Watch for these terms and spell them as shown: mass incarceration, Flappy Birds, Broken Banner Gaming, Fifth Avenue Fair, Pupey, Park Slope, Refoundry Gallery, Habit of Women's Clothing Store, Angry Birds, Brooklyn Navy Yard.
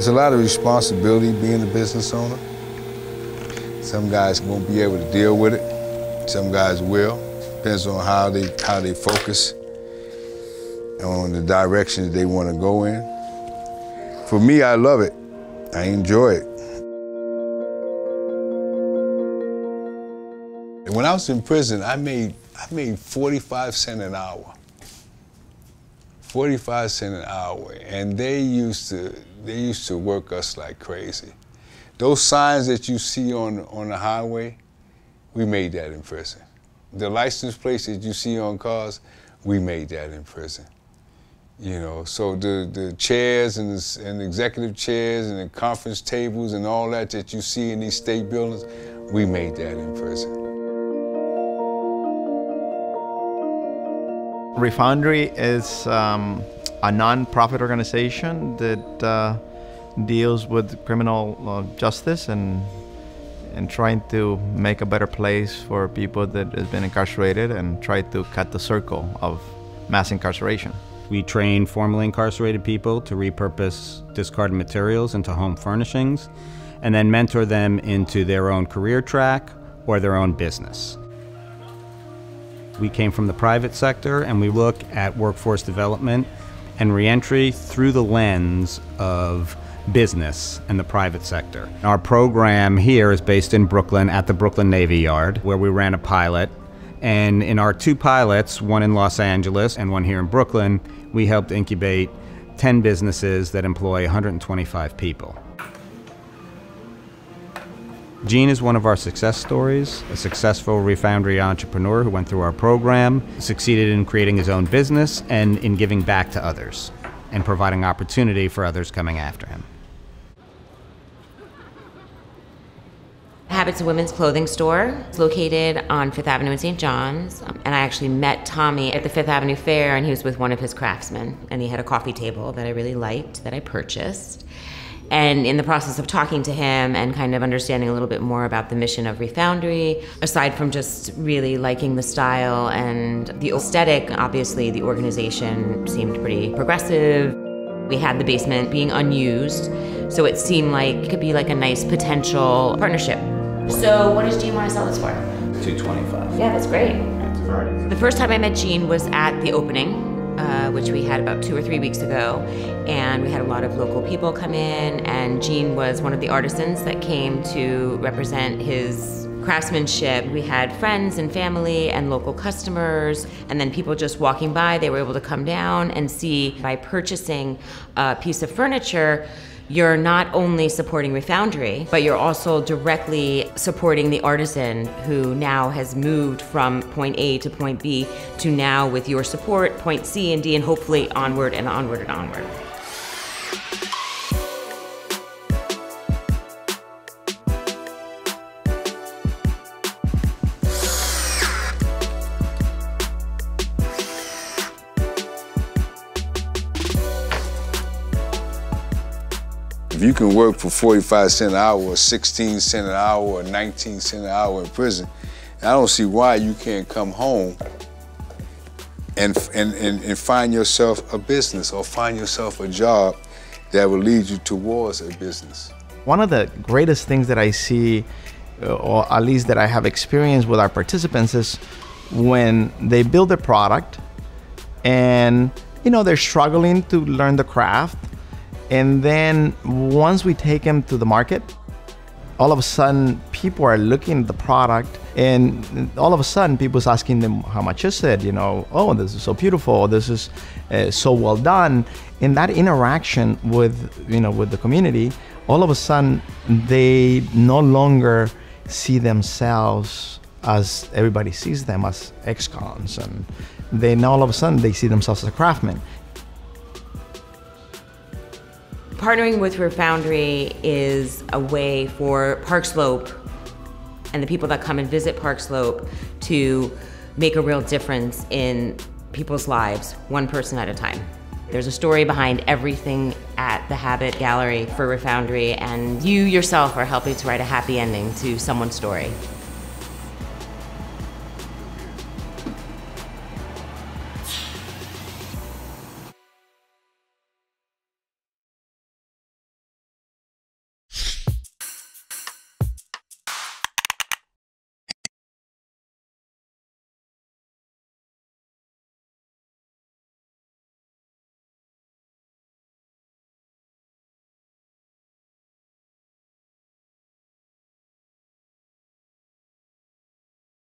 There's a lot of responsibility being a business owner. Some guys won't be able to deal with it. Some guys will. Depends on how they focus on the direction that they want to go in. For me, I love it. I enjoy it. When I was in prison, I made 45 cents an hour. 45 cents an hour, and they used to work us like crazy. Those signs that you see on the highway, we made that in prison. The license plates that you see on cars, we made that in prison. You know, so the chairs and the executive chairs and the conference tables and all that you see in these state buildings, we made that in prison. Refoundry is a non-profit organization that deals with criminal justice and trying to make a better place for people that has been incarcerated and try to cut the circle of mass incarceration. We train formerly incarcerated people to repurpose discarded materials into home furnishings and then mentor them into their own career track or their own business. We came from the private sector and we look at workforce development and reentry through the lens of business and the private sector. Our program here is based in Brooklyn at the Brooklyn Navy Yard, where we ran a pilot. And in our two pilots, one in Los Angeles and one here in Brooklyn, we helped incubate 10 businesses that employ 125 people. Jean is one of our success stories, a successful Refoundry entrepreneur who went through our program, succeeded in creating his own business and in giving back to others and providing opportunity for others coming after him. Habit of Women's Clothing Store. It's located on Fifth Avenue in St. John's, and I actually met Tommy at the Fifth Avenue Fair, and he was with one of his craftsmen, and he had a coffee table that I really liked that I purchased. And in the process of talking to him and kind of understanding a little bit more about the mission of Refoundry, aside from just really liking the style and the aesthetic, obviously the organization seemed pretty progressive. We had the basement being unused, so it seemed like it could be like a nice potential partnership. So what does Jean want to sell this for? $225. Yeah, that's great. That's right. The first time I met Jean was at the opening, which we had about 2 or 3 weeks ago, and we had a lot of local people come in, and Jean was one of the artisans that came to represent his craftsmanship. We had friends and family and local customers, and then people just walking by, they were able to come down and see by purchasing a piece of furniture, you're not only supporting Refoundry, but you're also directly supporting the artisan who now has moved from point A to point B to now, with your support, point C and D, and hopefully onward and onward and onward. If you can work for 45 cents an hour or 16 cents an hour or 19 cents an hour in prison, I don't see why you can't come home and find yourself a business or find yourself a job that will lead you towards a business. One of the greatest things that I see, or at least that I have experienced with our participants, is when they build a product and, you know, they're struggling to learn the craft. And then once we take them to the market, all of a sudden people are looking at the product, and all of a sudden people's asking them, how much is it? You know, oh, this is so beautiful. This is so well done. And that interaction with, you know, with the community, all of a sudden they no longer see themselves as everybody sees them, as ex-cons. And they now all of a sudden they see themselves as a craftsman. Partnering with Refoundry is a way for Park Slope and the people that come and visit Park Slope to make a real difference in people's lives, one person at a time. There's a story behind everything at the Habit Gallery for Refoundry, and you yourself are helping to write a happy ending to someone's story.